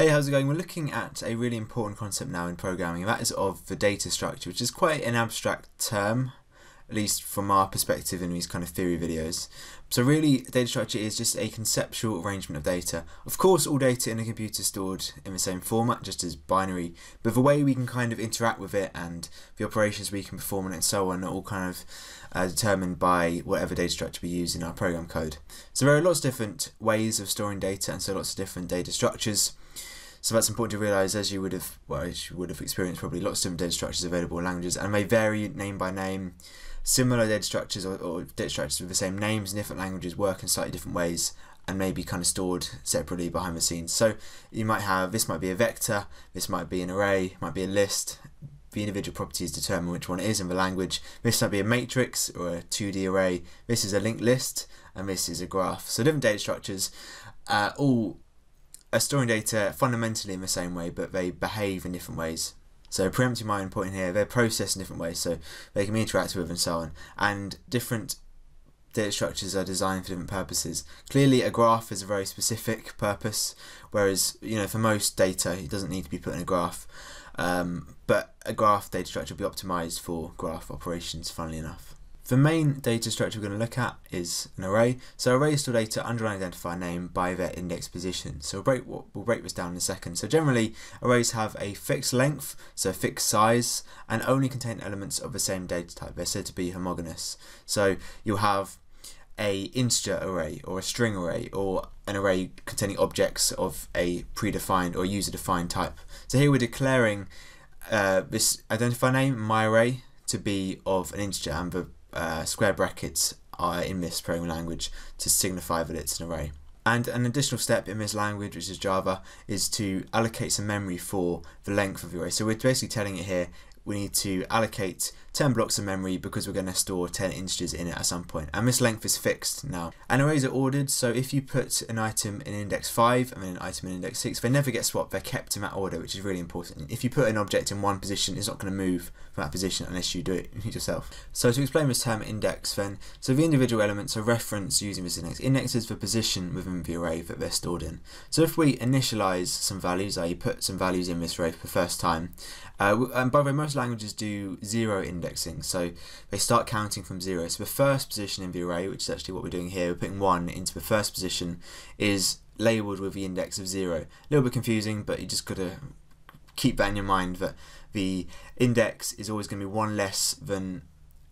Hey, how's it going? We're looking at a really important concept now in programming, and that is of the data structure, which is quite an abstract term, at least from our perspective in these kind of theory videos. So really, data structure is just a conceptual arrangement of data. Of course, all data in a computer is stored in the same format, just as binary, but the way we can kind of interact with it and the operations we can perform on it and so on are all kind of determined by whatever data structure we use in our program code. So there are lots of different ways of storing data, and so lots of different data structures. So that's important to realise, as you would have, well, you would have experienced probably lots of different data structures available in languages, and they vary name by name. Similar data structures or data structures with the same names in different languages work in slightly different ways and may be kind of stored separately behind the scenes. So you might have, this might be a vector, this might be an array, might be a list. The individual properties determine which one it is in the language. This might be a matrix or a 2D array. This is a linked list, and this is a graph. So different data structures all are storing data fundamentally in the same way, but they behave in different ways. So preempting my own point here, they're processed in different ways, so they can be interacted with and so on. And different data structures are designed for different purposes. Clearly, a graph is a very specific purpose, whereas, you know, for most data, it doesn't need to be put in a graph. But a graph data structure will be optimized for graph operations, funnily enough. The main data structure we're going to look at is an array. So arrays store data under an identifier name by their index position. So we'll break this down in a second. So generally, arrays have a fixed length, so a fixed size, and only contain elements of the same data type. They're said to be homogeneous. So you'll have an integer array or a string array or an array containing objects of a predefined or user-defined type. So here we're declaring this identifier name, myArray, to be of an integer, and the square brackets are in this programming language to signify that it's an array. And an additional step in this language, which is Java, is to allocate some memory for the length of the array. So we're basically telling it here we need to allocate 10 blocks of memory because we're going to store 10 integers in it at some point. And this length is fixed now. And arrays are ordered, so if you put an item in index 5 and then an item in index 6, they never get swapped, they're kept in that order, which is really important. If you put an object in one position, it's not going to move from that position unless you do it yourself. So to explain this term index then, so the individual elements are referenced using this index. Index is the position within the array that they're stored in. So if we initialize some values, i.e. put some values in this array for the first time, and by the way, most languages do zero indexing, so they start counting from zero. So the first position in the array, which is actually what we're doing here, we're putting 1 into the first position, is labelled with the index of 0. A little bit confusing, but you just got to keep that in your mind, that the index is always going to be 1 less than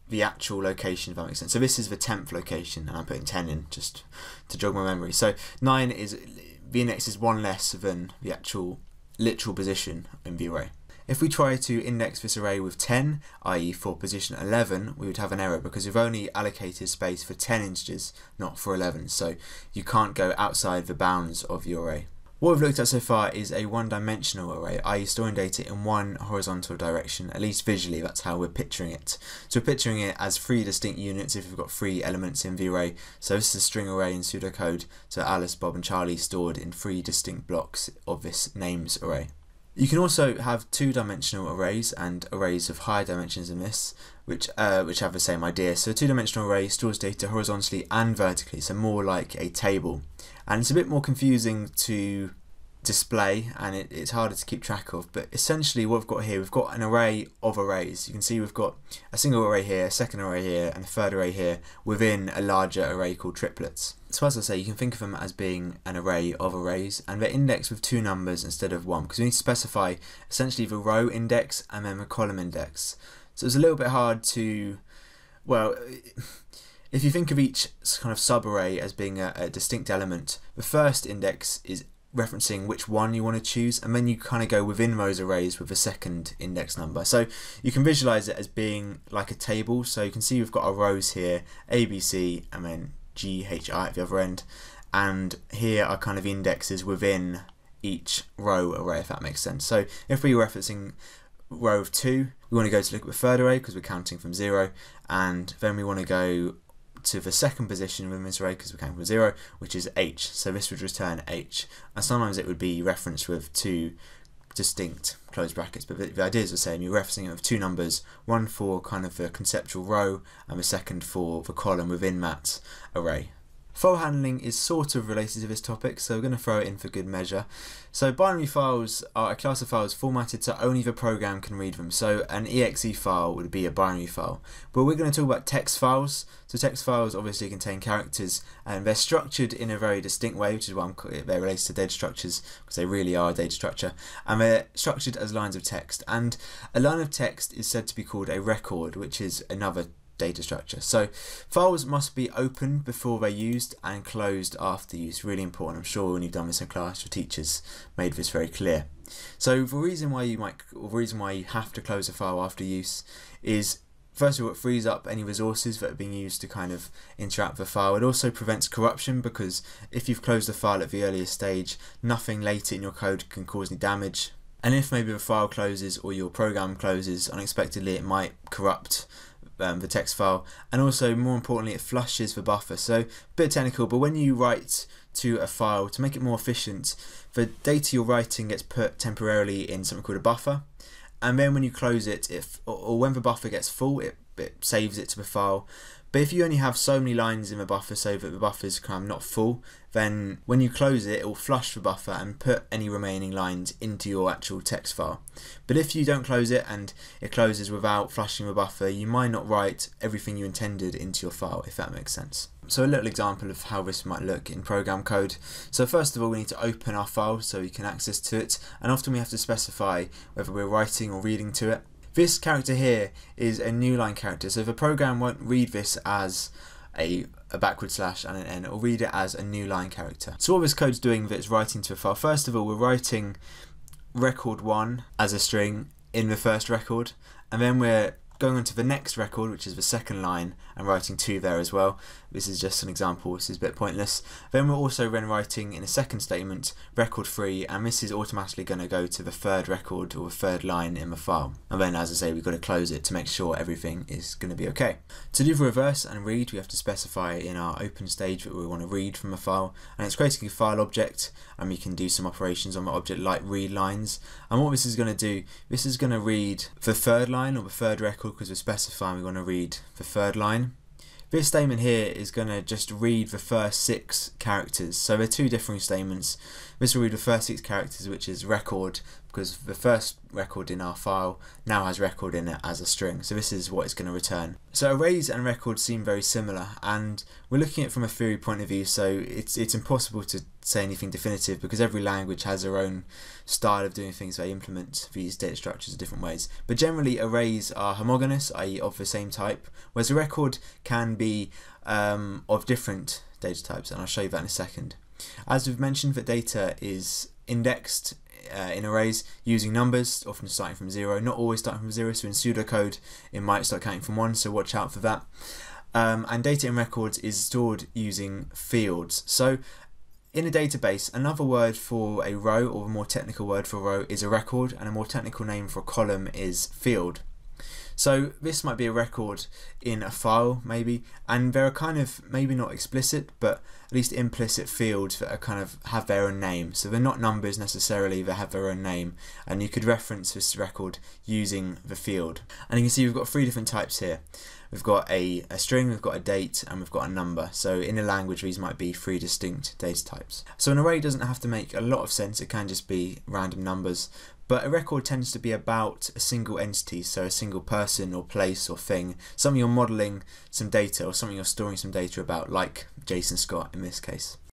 the actual location, if that makes sense. So this is the 10th location, and I'm putting 10 in just to jog my memory. So 9 is, the index is 1 less than the actual literal position in the array. If we try to index this array with 10, i.e. for position 11, we would have an error because we've only allocated space for 10 integers, not for 11, so you can't go outside the bounds of your array. What we've looked at so far is a one-dimensional array, i.e. storing data in one horizontal direction, at least visually, that's how we're picturing it. So we're picturing it as 3 distinct units if we've got 3 elements in the array. So this is a string array in pseudocode, so Alice, Bob and Charlie stored in 3 distinct blocks of this names array. You can also have 2-dimensional arrays and arrays of higher dimensions than this, which have the same idea. So a 2-dimensional array stores data horizontally and vertically, so more like a table. And it's a bit more confusing to display, and it's harder to keep track of, but essentially what we've got here, we've got an array of arrays. You can see we've got a single array here, a second array here, and a third array here within a larger array called triplets. So as I say, you can think of them as being an array of arrays, and they're indexed with 2 numbers instead of 1, because we need to specify essentially the row index and then the column index. So it's a little bit hard to, well, if you think of each kind of sub-array as being a distinct element, the first index is referencing which one you want to choose, and then you kind of go within those arrays with a second index number. So you can visualize it as being like a table, so you can see we've got our rows here, A, B, C, and then G, H, I at the other end, and here are kind of indexes within each row array, if that makes sense. So if we were referencing row of 2, we want to go to look at the third array because we're counting from 0, and then we want to go to the second position within this array because we came from 0, which is H, so this would return H, and sometimes it would be referenced with 2 distinct closed brackets, but the idea is the same. You're referencing it with 2 numbers, one for kind of the conceptual row and the second for the column within that array. File handling is sort of related to this topic, so we're going to throw it in for good measure. So binary files are a class of files formatted so only the program can read them. So an exe file would be a binary file. But we're going to talk about text files. So text files obviously contain characters, and they're structured in a very distinct way, which is why they're related to data structures, because they really are a data structure. And they're structured as lines of text. And a line of text is said to be called a record, which is another data structure. So files must be opened before they're used and closed after use. Really important. I'm sure when you've done this in class, your teachers made this very clear. So the reason why you have to close a file after use is, first of all, it frees up any resources that are being used to kind of interact with the file. It also prevents corruption, because if you've closed a file at the earliest stage, nothing later in your code can cause any damage. And if maybe the file closes or your program closes unexpectedly, it might corrupt the text file. And also, more importantly, it flushes the buffer. So a bit technical, but when you write to a file, to make it more efficient, the data you're writing gets put temporarily in something called a buffer. And then when you close it, when the buffer gets full, it saves it to the file. But if you only have so many lines in the buffer so that the buffer is kind of not full, then when you close it, it will flush the buffer and put any remaining lines into your actual text file. But if you don't close it and it closes without flushing the buffer, you might not write everything you intended into your file, if that makes sense. So a little example of how this might look in program code. So first of all, we need to open our file so we can access to it, and often we have to specify whether we're writing or reading to it. This character here is a newline character, so the program won't read this as a backward slash and an n, it'll read it as a newline character. So all this code's doing that it's writing to a file. First of all, we're writing record 1 as a string in the first record, and then we're going on to the next record, which is the second line, and writing 2 there as well. This is just an example, this is a bit pointless. Then we're also then writing in a second statement record 3, and this is automatically going to go to the third record or the third line in the file. And then, as I say, we've got to close it to make sure everything is going to be okay. To do the reverse and read, we have to specify in our open stage that we want to read from a file, and it's creating a file object, and we can do some operations on the object like read lines. And what this is going to do, this is going to read the third line or the third record, because we're specifying we want to read the third line. This statement here is going to just read the first 6 characters. So there are 2 different statements. This will read the first 6 characters, which is record, because the first record in our file now has record in it as a string. So this is what it's going to return. So arrays and records seem very similar, and we're looking at it from a theory point of view, so it's impossible to say anything definitive, because every language has their own style of doing things. They implement these data structures in different ways. But generally, arrays are homogeneous, i.e. of the same type, whereas a record can be of different data types, and I'll show you that in a second. As we've mentioned, the data is indexed in arrays using numbers, often starting from 0, not always starting from 0, so in pseudocode it might start counting from 1, so watch out for that. And data in records is stored using fields. So in a database, another word for a row, or a more technical word for a row, is a record, and a more technical name for a column is field. So this might be a record in a file maybe, and there are kind of maybe not explicit but at least implicit fields that are kind of have their own name. So they're not numbers necessarily, they have their own name, and you could reference this record using the field. And you can see we've got 3 different types here. We've got a string, we've got a date, and we've got a number. So in a language these might be 3 distinct data types. So an array doesn't have to make a lot of sense, it can just be random numbers. But a record tends to be about a single entity, so a single person or place or thing, something you're modelling some data or something you're storing some data about, like Jason Scott in this case.